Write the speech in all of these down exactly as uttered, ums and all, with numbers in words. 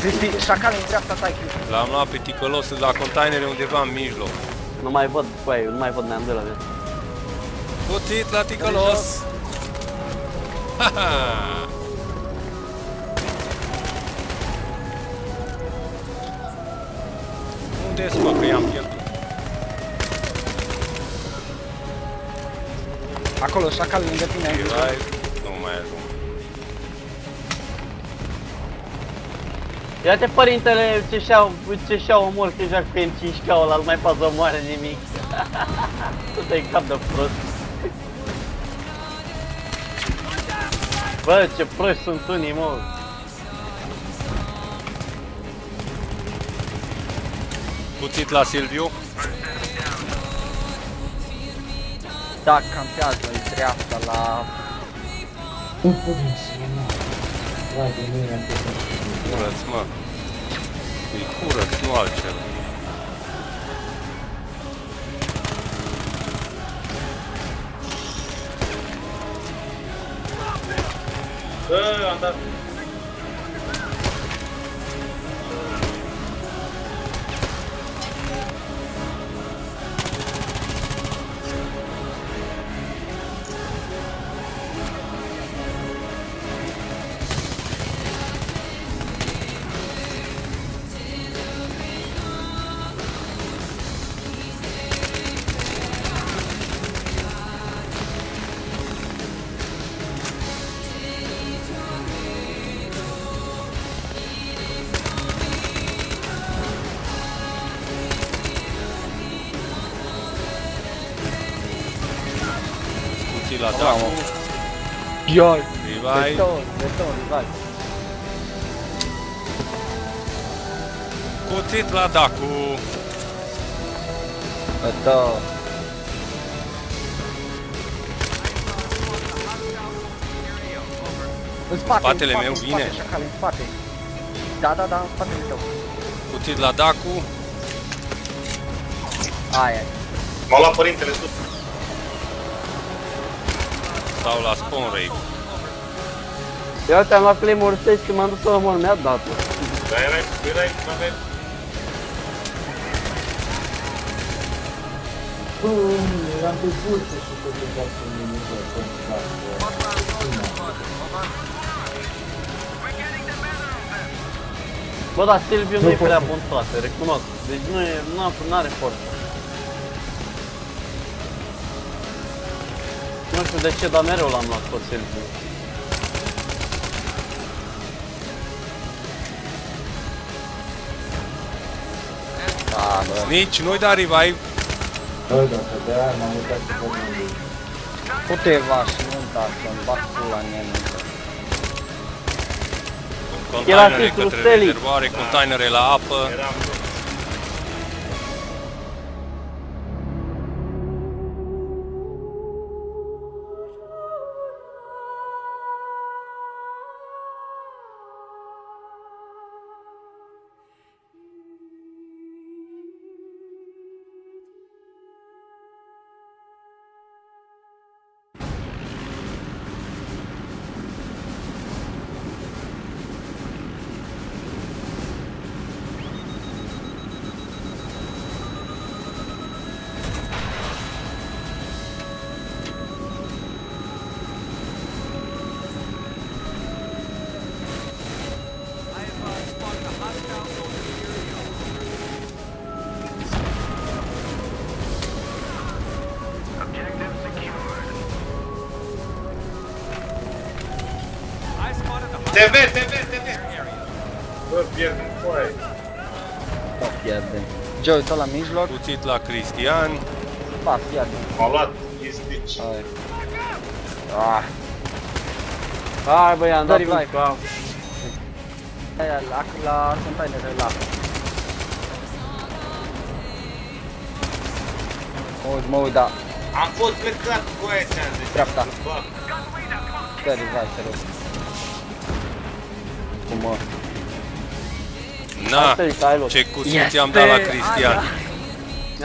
Cristi, șacale în dreapta ta, Cristi. L-am luat pe ticălosul de la containere undeva în mijloc. Nu mai văd, băi, nu mai văd, ne-am de la viață. Puțit la ticălos! Haha! Unde ești, mă, că i-am pierdut? Acolo, șacale lângă tine. Nu mai ajung. Ia-te, părintele, ce și-au, ce și-au omor, că joacă M cinci K-ul ăla, nu mai pasă omoare nimic. Tu te-ai cap de prost. Bă, ce proști sunt unii, mă. Puțit la Silviu. Da, campează în dreapta la... Nu pot să mă... Vai de mine, am putea. Curăț, mă. Îi curăț, nu altceva. Bă, am dat. La Dacu. Ioi! Revive! Cuțit la Dacu! Beton! În spate, spatele meu vine! În spate! Da, da, da, în spatele tău! Cuțit la Dacu! Aia! M-a luat părintele sus! Sau la spawn raid. Eu te-am luat claymore six și m-am dus să omor, mi-a dat-o. Da, erai, erai, erai. Uuuu, eram pe pulse și tot de fapt în minuză, tot de fapt. Bă, dar Silviu nu-i prea bun toate, recunosc. Deci nu are forță. Nu știu de ce, dar mereu l-am luat pe Silviu. Da, bă. Snitch, nu-i da revive. Bă, da, că de-aia m-am uitat și pe mine. Puteva și nu-mi da, să-mi bag pula în el. Containere către rezervoare, containere la apă. T V, T V, T V! Bă, pierdem foaie. Da, pierdem. Joe, uită la mijloc. Puțit la Cristian. Ba, pierdem. M-a luat, e Stitch. Ah. Hai, băi, am dat revive. Aia, la containere, la. Mă uit, da. Am fost plecat cu aia ți-am zis. Treapta. Dă revive, te rog. Mă. Na, ce cuțit am dat la Cristian.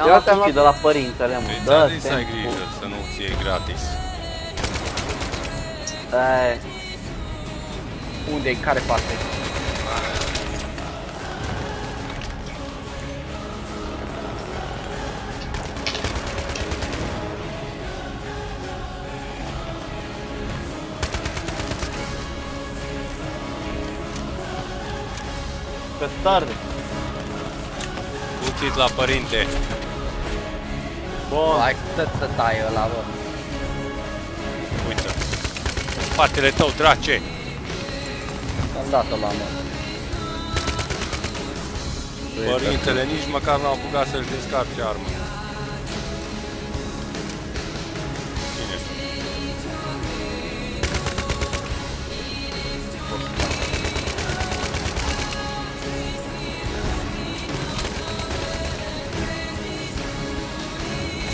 Eu te-am luat de la părintele, mă. Da, să ai grijă să nu-ți iei gratis. Unde-i? Care parte? Căstarde. Puțit la părinte. Bun. Hai să tai ăla, bă. Uite. Spatele tău, drace. Am dat-o la mână. Părintele nici măcar n-au apucat să-și descarce armă.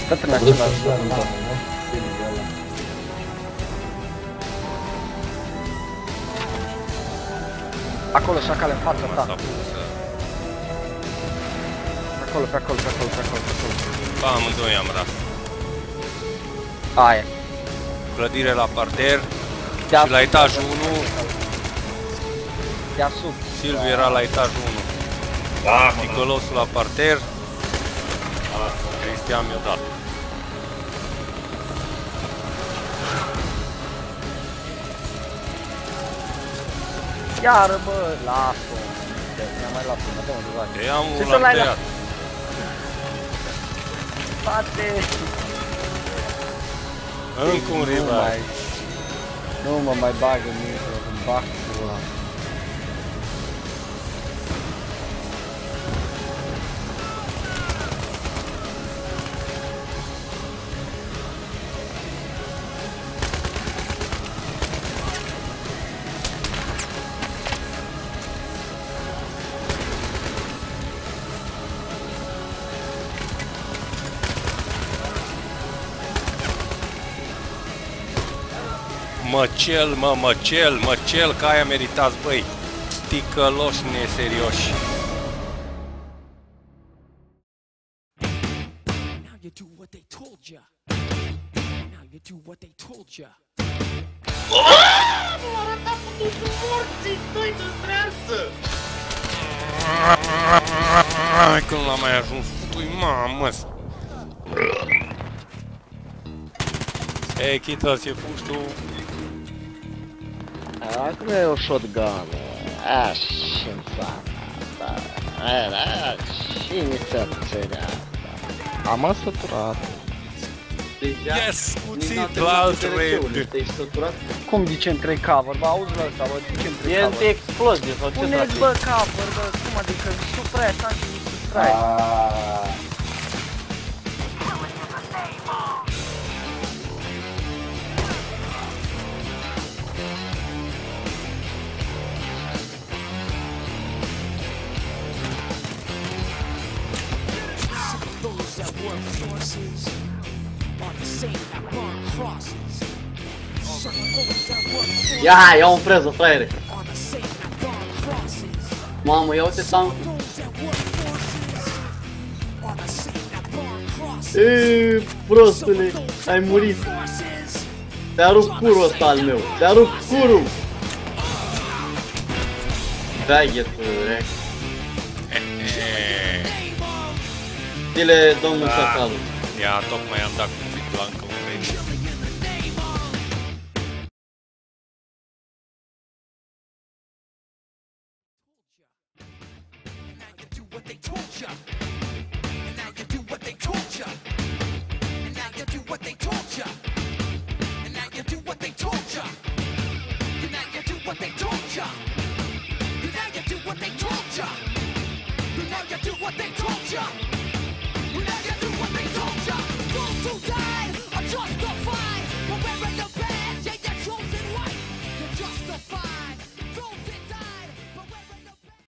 Către în același lucru. Acolo, șacale, în față, ta. Acolo, pe acolo, pe acolo, pe acolo, pe acolo. Ba, amândoi am ras. Aia. Clădire la parter. Și la etajul unu. Deasub. Silviu era la etajul unu. Da, Nicolosul la parter. Cristian mi-a dat. Iară, bă, las-o. Mi-am mai luat până, dă-mă, dă-mă. I-am unul la tăiat. Spate! Încă un rival. Nu mă mai bag în micro, îmi bag cu ăla. Măcel, mă, măcel, măcel, că aia meritați, băi, ticăloși neserioși. Now you do what they told ya. Now you do what they told ya. Aaaa, m-a arătat cu totul morții, doi de treasă! Hai că nu l-am mai ajuns, pui, mamă-s! Ei, chita-ți, e fugi tu. Acum e o shotgun. Așa, în fața asta. Și mi se înțelea. Am asăturat. Yes, cuțit la alt red. Cum zicem trei cover, bă, auzi la ăsta, bă, zicem trei cover. E anti-explozie, sau ce dracu-i? Puneți, bă, cover, bă, cum adică, supra-aia, s-a și nu supra-aia. Forces are the same that burn crosses. Ia, ia un preză, fraiere. Mamă, ia uite tank. Eee, prostule, ai murit. Te-a rupt curul ăsta al meu, te-a rupt curul. Da, ghetul, rec. Dile domnul Sacalul. Ia, tocmai am dat cu zic la încă un rege.